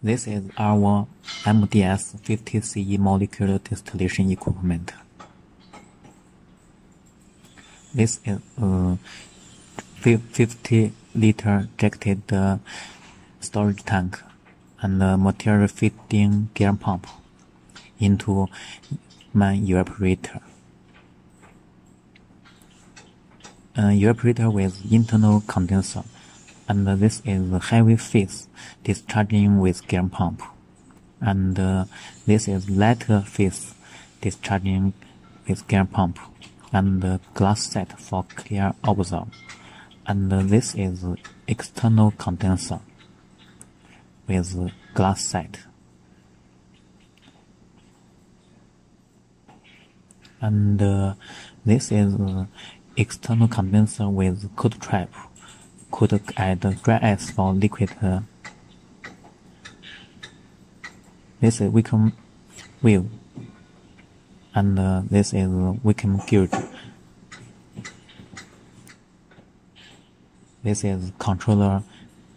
This is our MDS 50CE molecular distillation equipment. This is a 50-liter jacketed storage tank and a material feeding gear pump into main evaporator. An evaporator with internal condenser, and this is a heavy phase discharging with gear pump, and this is lighter phase discharging with gear pump, and glass set for clear observe, and this is external condenser with glass set, and this is external condenser with cold trap, could add dry ice for liquid. This is vacuum wheel, and this is vacuum gauge. This is controller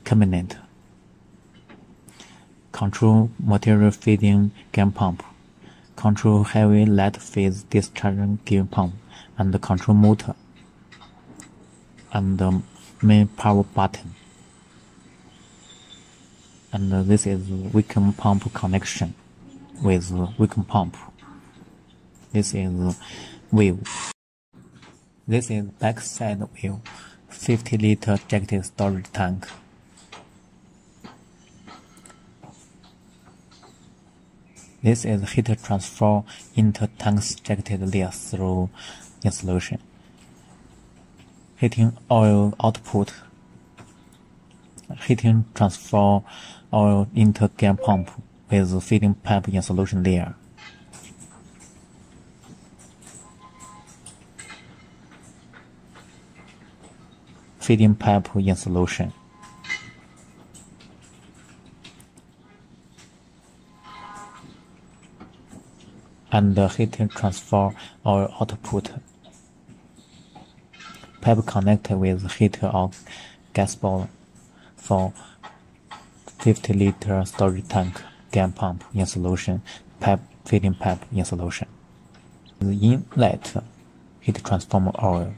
cabinet, control material feeding gear pump, control heavy light phase discharging gear pump, and the control motor, and the main power button, and this is vacuum pump connection with vacuum pump. This is wheel. This is backside wheel, 50-liter jacketed storage tank. This is heat transfer into tanks jacketed layer through insulation. Heating oil output, heating transfer oil into gear pump with feeding pipe in solution layer. Feeding pipe in solution. And the heating transfer oil output. Pipe connected with heater or gas ball for 50-liter storage tank, gas pump in solution, pipe feeding pipe in solution. The inlet heat transformer oil.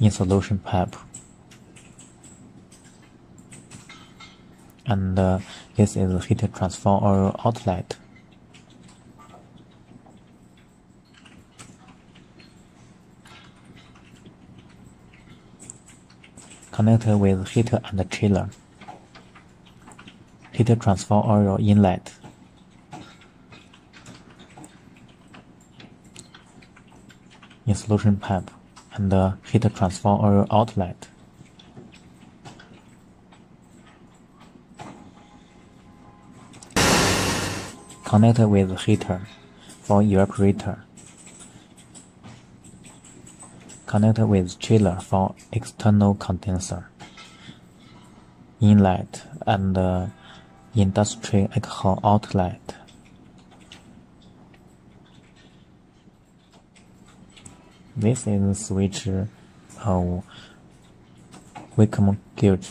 In solution pipe. And this is heat transfer oil outlet. Connected with heater and chiller. Heat transfer oil inlet. In solution pipe and heat transfer oil outlet. Connected with heater for evaporator. Connected with chiller for external condenser. Inlet and industry alcohol outlet. This is switch vacuum gauge.